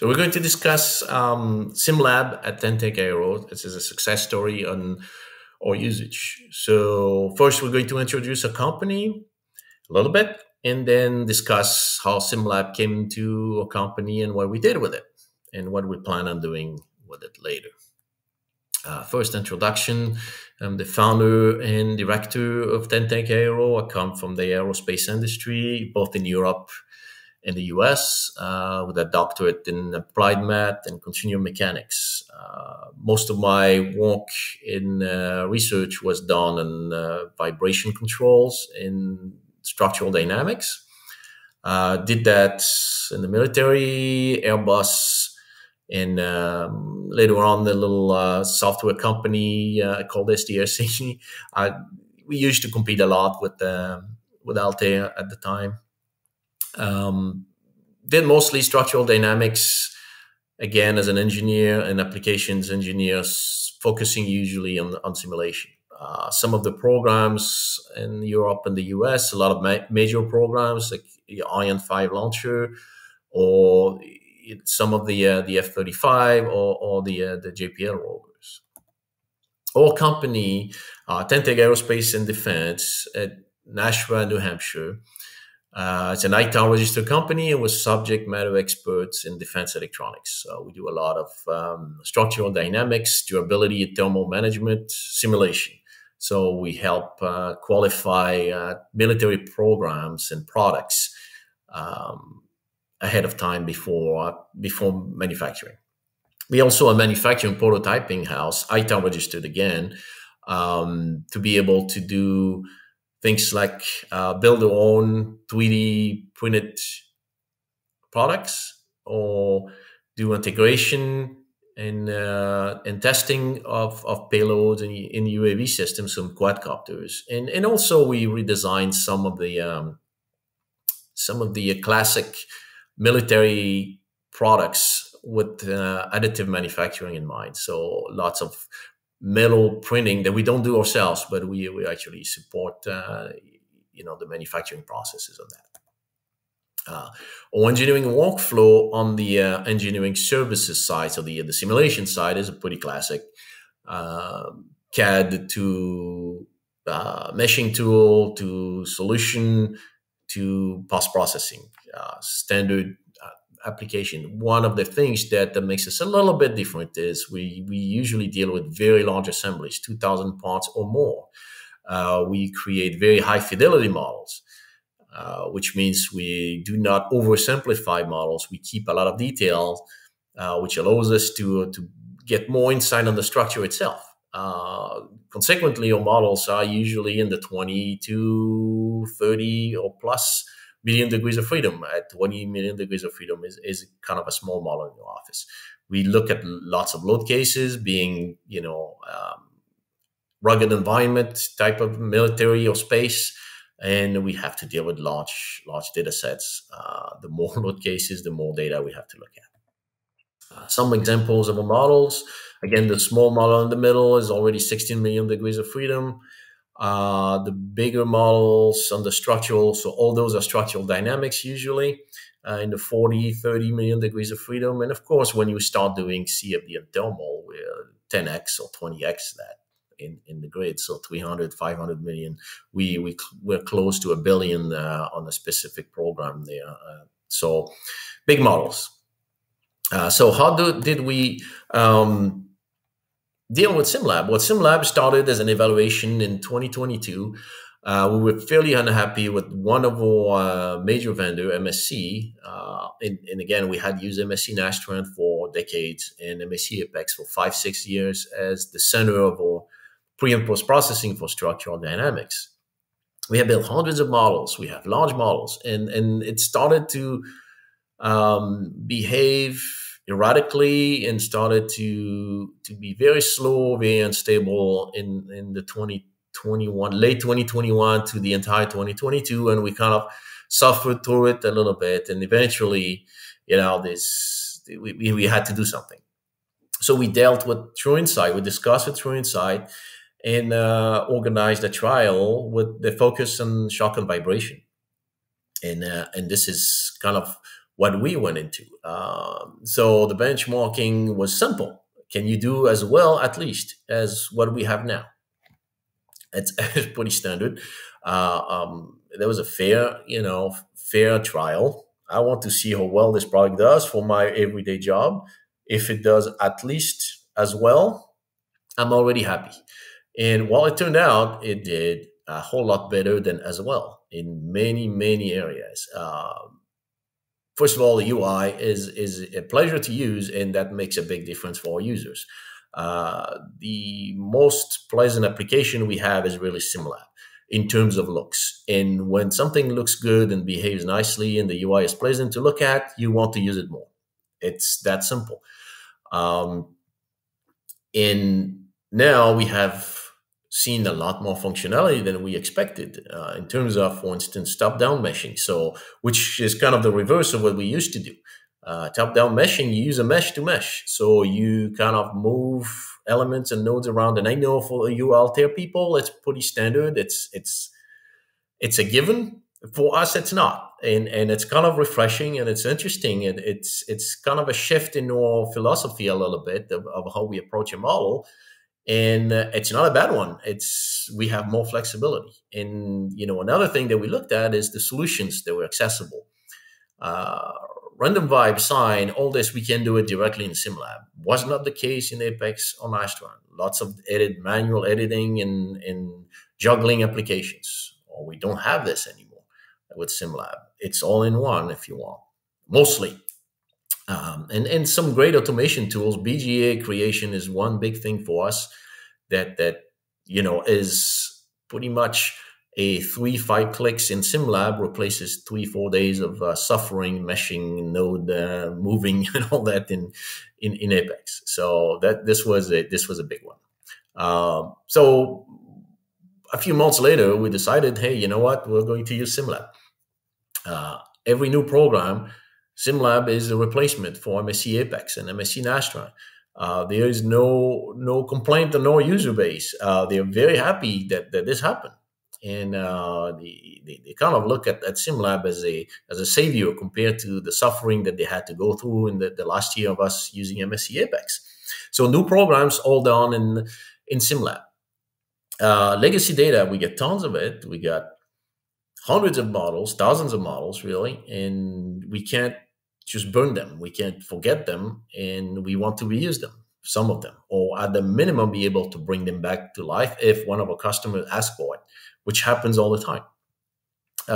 So we're going to discuss SimLab at Ten Tech Aero. This is a success story on our usage. So first, we're going to introduce a company a little bit, and then discuss how SimLab came into a company and what we did with it, and what we plan on doing with it later. First introduction, I'm the founder and director of Ten Tech Aero. I come from the aerospace industry, both in Europe and the US, with a doctorate in applied math and continuum mechanics. Most of my work in research was done on vibration controls in structural dynamics. Did that in the military, Airbus, and later on, the little software company called SDRC. We used to compete a lot with Altair at the time. Did mostly structural dynamics, again, as an engineer and applications engineers, focusing usually on simulation. Some of the programs in Europe and the US, a lot of major programs like the Ariane 5 launcher, or some of the F-35 or the JPL rovers. Our company, Ten Tech Aerospace and Defense at Nashua, New Hampshire. It's an ITAR registered company and we're subject matter experts in defense electronics. So we do a lot of structural dynamics, durability, thermal management, simulation. So we help qualify military programs and products ahead of time before manufacturing. We also are manufacturing prototyping house, ITAR registered again, to be able to do things like build their own 3D printed products, or do integration and testing of payloads in UAV systems, some quadcopters, and also we redesigned some of the classic military products with additive manufacturing in mind. So lots of metal printing that we don't do ourselves, but we actually support the manufacturing processes of that. Our engineering workflow on the engineering services side, so the simulation side, is a pretty classic CAD to meshing tool to solution to post-processing, standard application. One of the things that makes us a little bit different is we usually deal with very large assemblies, 2,000 parts or more. We create very high fidelity models, which means we do not oversimplify models. We keep a lot of details, which allows us to get more insight on the structure itself. Consequently, our models are usually in the 20 to 30 or plus million degrees of freedom. At 20 million degrees of freedom is kind of a small model in your office. We look at lots of load cases, being rugged environment, type of military or space, and we have to deal with large data sets. The more load cases, the more data we have to look at. Some examples of our models. Again, the small model in the middle is already 16 million degrees of freedom. The bigger models on the structural, so all those are structural dynamics usually, in the 40, 30 million degrees of freedom. And of course, when you start doing CFD and thermal, we're 10x or 20x that in the grid. So 300, 500 million, we're close to 1 billion on a specific program there. So big models. So how did we deal with SimLab? Well, SimLab started as an evaluation in 2022. We were fairly unhappy with one of our major vendor, MSC. And again, we had used MSC Nastran for decades and MSC Apex for 5-6 years as the center of our pre- and post-processing for structural dynamics. We have built hundreds of models. We have large models. And it started to behave erratically and started to be very slow, very unstable in the 2021, late 2021 to the entire 2022. And we kind of suffered through it a little bit. And eventually, we had to do something. So we dealt with True Insight. We discussed with True Insight and organized a trial with the focus on shock and vibration. And this is kind of what we went into. So the benchmarking was simple. Can you do as well, at least, as what we have now? It's pretty standard. There was a fair, fair trial. I want to see how well this product does for my everyday job. If it does at least as well, I'm already happy. And while it turned out, it did a whole lot better than as well in many, many areas. First of all, the UI is a pleasure to use, and that makes a big difference for our users. The most pleasant application we have is really SimLab in terms of looks. And when something looks good and behaves nicely and the UI is pleasant to look at, you want to use it more. It's that simple. And now we have seen a lot more functionality than we expected in terms of, for instance, top-down meshing, which is kind of the reverse of what we used to do. Top-down meshing, you use a mesh to mesh. So you kind of move elements and nodes around. And I know for you Altair people, it's pretty standard. It's a given. For us, it's not. And it's kind of refreshing and it's interesting. And it's kind of a shift in our philosophy a little bit of how we approach a model. And it's not a bad one. We have more flexibility. And, another thing that we looked at is the solutions that were accessible. Random vibe, sign, all this, we can do it directly in SimLab. Was not the case in Apex or Nastran. Lots of manual editing and juggling applications. Well, we don't have this anymore with SimLab. It's all in one if you want, mostly. And some great automation tools. BGA creation is one big thing for us that is pretty much a 3-5 clicks in SimLab replaces 3-4 days of suffering, meshing, node moving, and all that in Apex. So this was a big one. So a few months later, we decided, hey, you know what? We're going to use SimLab. Every new program, SimLab is a replacement for MSC Apex and MSC Nastran. There is no complaint on our user base. They are very happy that this happened. And they kind of look at SimLab as a savior compared to the suffering that they had to go through in the last year of us using MSC Apex. So new programs all done in SimLab. Legacy data, we get tons of it. We got hundreds of models, thousands of models, really, and we can't just burn them. We can't forget them, and we want to reuse them. Some of them, or at the minimum, be able to bring them back to life if one of our customers asks for it, which happens all the time.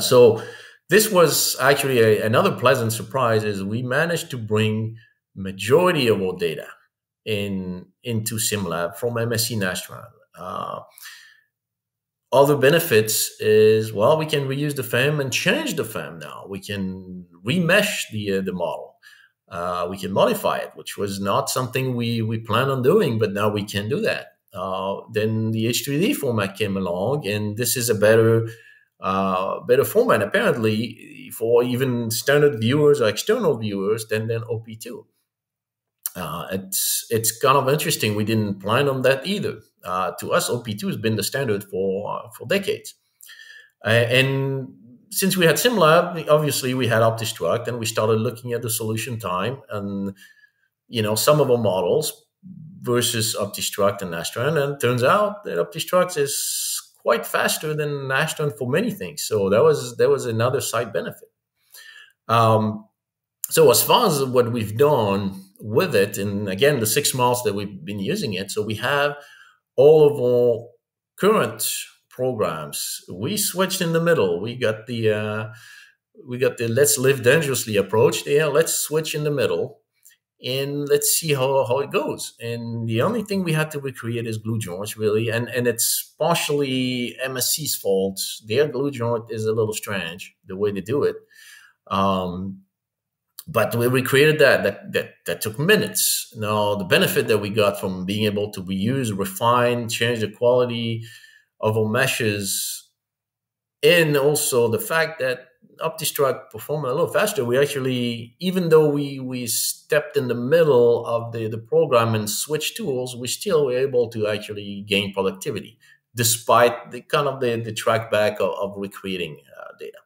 So this was actually another pleasant surprise, is we managed to bring majority of our data into SimLab from MSC Nastran. Other benefits is, well, we can reuse the FEM and change the FEM now. We can remesh the model. We can modify it, which was not something we planned on doing, but now we can do that. Then the H3D format came along, and this is a better format, apparently, for even standard viewers or external viewers than OP2. It's kind of interesting. We didn't plan on that either. To us, OP2 has been the standard for decades. And since we had SimLab, obviously we had OptiStruct, and we started looking at the solution time and, some of our models versus OptiStruct and Nastran. And it turns out that OptiStruct is quite faster than Nastran for many things. So that was another side benefit. So as far as what we've done with it, and again, the 6 months that we've been using it, so we have all of our current programs. We switched in the middle. We got the let's live dangerously approach there. Let's switch in the middle and let's see how it goes. And the only thing we had to recreate is glue joints, really. And it's partially MSC's fault. Their glue joint is a little strange, the way they do it. But we recreated that took minutes. Now, the benefit that we got from being able to reuse, refine, change the quality of our meshes, and also the fact that OptiStruct performed a little faster. We actually, even though we stepped in the middle of the program and switched tools, we still were able to actually gain productivity, despite the track back of recreating data.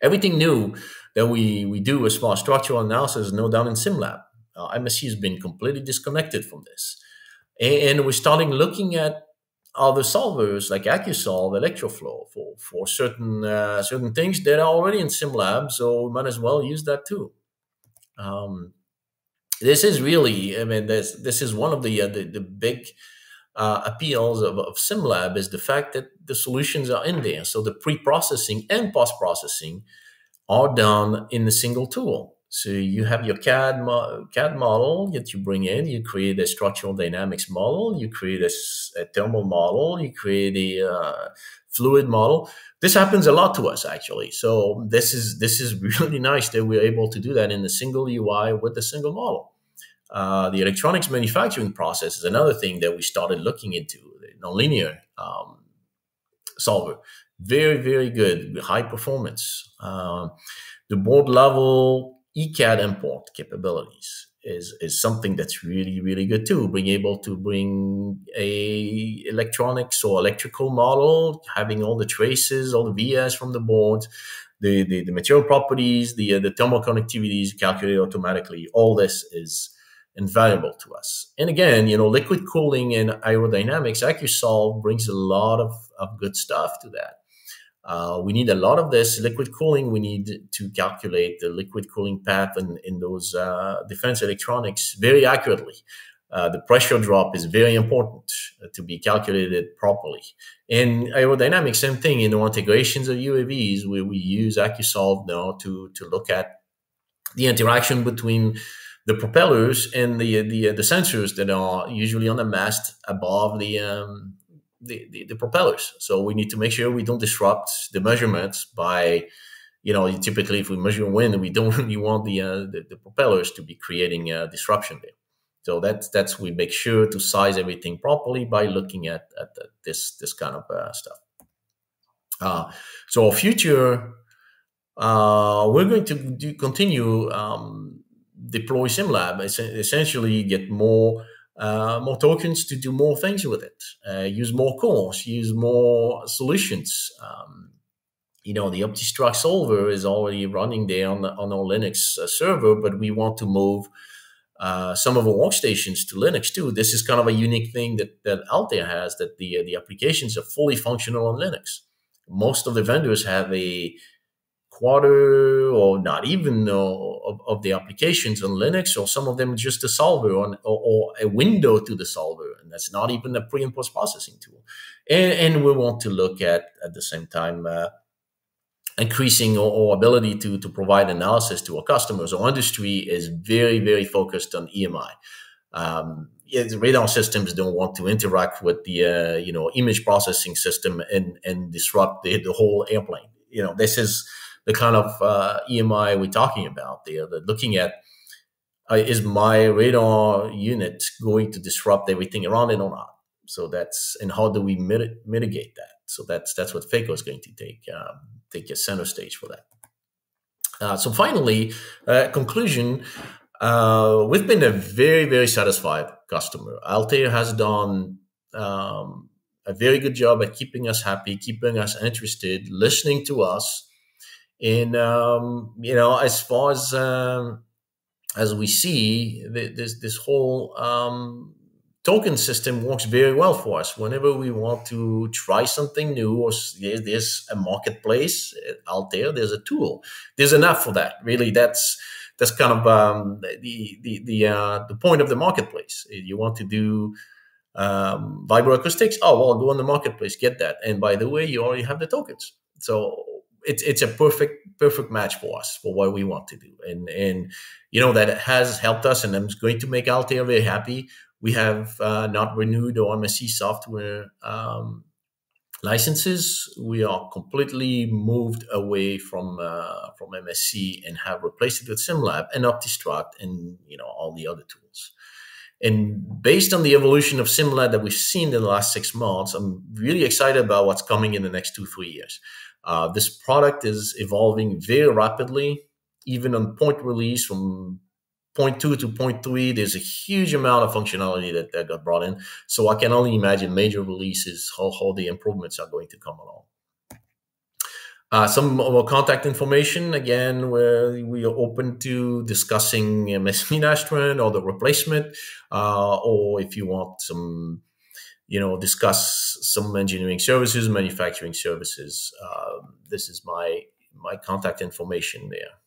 Everything new that we do as far as structural analysis is now done in SimLab. MSC has been completely disconnected from this. And we're starting looking at other solvers like AcuSolve, Electroflow for certain things that are already in SimLab, so we might as well use that too. This is really, I mean, this is one of the big appeals of SimLab is the fact that the solutions are in there. So the pre-processing and post-processing are done in a single tool. So you have your CAD model that you bring in, you create a structural dynamics model, you create a thermal model, you create a fluid model. This happens a lot to us actually. So this is really nice that we're able to do that in a single UI with a single model. The electronics manufacturing process is another thing that we started looking into, the nonlinear solver. Very, very good, high performance. The board level ECAD import capabilities is something that's really, really good too. Being able to bring a electronics or electrical model, having all the traces, all the VS from the board, the material properties, the thermal connectivities calculated automatically. All this is invaluable to us. And again, you know, liquid cooling and aerodynamics, AcuSolve brings a lot of good stuff to that. We need a lot of this liquid cooling. We need to calculate the liquid cooling path in those defense electronics very accurately. The pressure drop is very important to be calculated properly. And aerodynamics, same thing. In the integrations of UAVs, we use AcuSolve now to look at the interaction between the propellers and the sensors that are usually on the mast above the propellers. So we need to make sure we don't disrupt the measurements by, you know, typically if we measure wind, we don't really want the propellers to be creating a disruption there. So that's we make sure to size everything properly by looking at this kind of stuff. So future, we're going to continue deploy SimLab. Essentially, you get more tokens to do more things with it, use more cores, use more solutions. You know, the OptiStruct solver is already running there on our Linux server, but we want to move some of our workstations to Linux too. This is kind of a unique thing that Altair has, that the applications are fully functional on Linux. Most of the vendors have a quarter or not even of the applications on Linux, or some of them just a solver or a window to the solver, and that's not even a pre and post processing tool. And we want to look at the same time increasing our ability to provide analysis to our customers. Our industry is very, very focused on EMI. Yeah, the radar systems don't want to interact with the you know, image processing system and disrupt the whole airplane. You know, this is the kind of EMI we're talking about there, that looking at is my radar unit going to disrupt everything around it or not? So that's, and how do we mitigate that? So that's what FEKO is going to take a center stage for that. So finally, conclusion, we've been a very, very satisfied customer. Altair has done a very good job at keeping us happy, keeping us interested, listening to us. And, you know, as far as we see, this whole token system works very well for us. Whenever we want to try something new, or there's a marketplace out there, there's a tool. There's an app for that. Really, that's kind of the point of the marketplace. If you want to do vibroacoustics, oh, well, go on the marketplace, get that. And by the way, you already have the tokens. So it's a perfect match for us, for what we want to do. And you know, that has helped us, and I'm going to make Altair very happy. We have not renewed our MSC software licenses. We are completely moved away from MSC and have replaced it with SimLab and OptiStruct and, you know, all the other tools. And based on the evolution of SimLab that we've seen in the last 6 months, I'm really excited about what's coming in the next 2-3 years. This product is evolving very rapidly, even on point release from point 2 to point 3. There's a huge amount of functionality that got brought in. So I can only imagine major releases, how the improvements are going to come along. Some of our contact information, again, where we are open to discussing MSC Nastran or the replacement, or if you want some, discuss some engineering services, manufacturing services. This is my contact information there.